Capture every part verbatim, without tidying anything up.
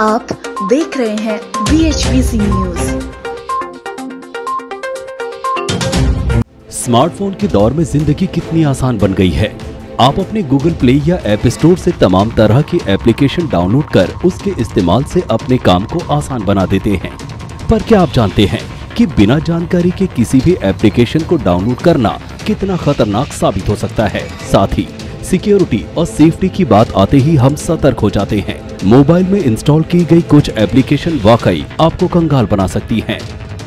आप देख रहे हैं B H B C news. Smartphone के दौर में जिंदगी कितनी आसान बन गई है। आप अपने गूगल प्ले या ऐप स्टोर से तमाम तरह की एप्लीकेशन डाउनलोड कर उसके इस्तेमाल से अपने काम को आसान बना देते हैं। पर क्या आप जानते हैं कि बिना जानकारी के किसी भी एप्लीकेशन को डाउनलोड करना कितना खतरनाक साबित हो सकता है। साथ ही सिक्योरिटी और सेफ्टी की बात आते ही हम सतर्क हो जाते हैं। मोबाइल में इंस्टॉल की गई कुछ एप्लीकेशन वाकई आपको कंगाल बना सकती हैं।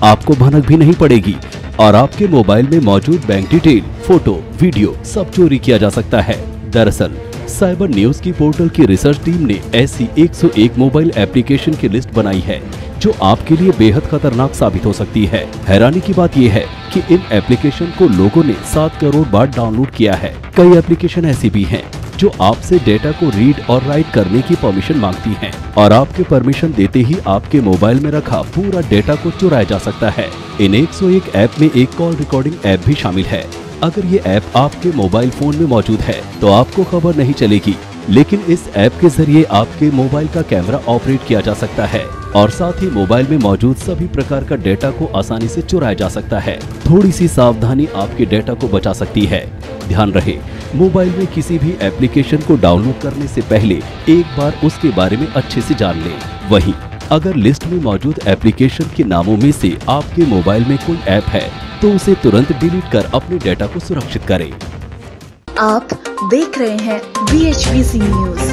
आपको भनक भी नहीं पड़ेगी और आपके मोबाइल में मौजूद बैंक डिटेल, फोटो, वीडियो सब चोरी किया जा सकता है। दरअसल साइबर न्यूज की पोर्टल की रिसर्च टीम ने ऐसी एक सौ एक मोबाइल एप्लीकेशन की लिस्ट बनाई है जो आपके लिए बेहद खतरनाक साबित हो सकती है। हैरानी की बात यह है कि इन एप्लीकेशन को लोगों ने सात करोड़ बार डाउनलोड किया है। कई एप्लीकेशन ऐसी भी हैं जो आपसे डेटा को रीड और राइट करने की परमिशन मांगती हैं और आपके परमिशन देते ही आपके मोबाइल में रखा पूरा डेटा को चुराया जा सकता है। इन एक सौ एक ऐप में एक कॉल रिकॉर्डिंग ऐप भी शामिल है। अगर ये ऐप आपके मोबाइल फोन में मौजूद है तो आपको खबर नहीं चलेगी, लेकिन इस ऐप के जरिए आपके मोबाइल का कैमरा ऑपरेट किया जा सकता है और साथ ही मोबाइल में मौजूद सभी प्रकार का डेटा को आसानी से चुराया जा सकता है। थोड़ी सी सावधानी आपके डेटा को बचा सकती है। ध्यान रहे, मोबाइल में किसी भी एप्लीकेशन को डाउनलोड करने से पहले एक बार उसके बारे में अच्छे से जान लें। वहीं अगर लिस्ट में मौजूद एप्लीकेशन के नामों में से आपके मोबाइल में कोई ऐप है तो उसे तुरंत डिलीट कर अपने डेटा को सुरक्षित करें। आप देख रहे हैं B H B C news.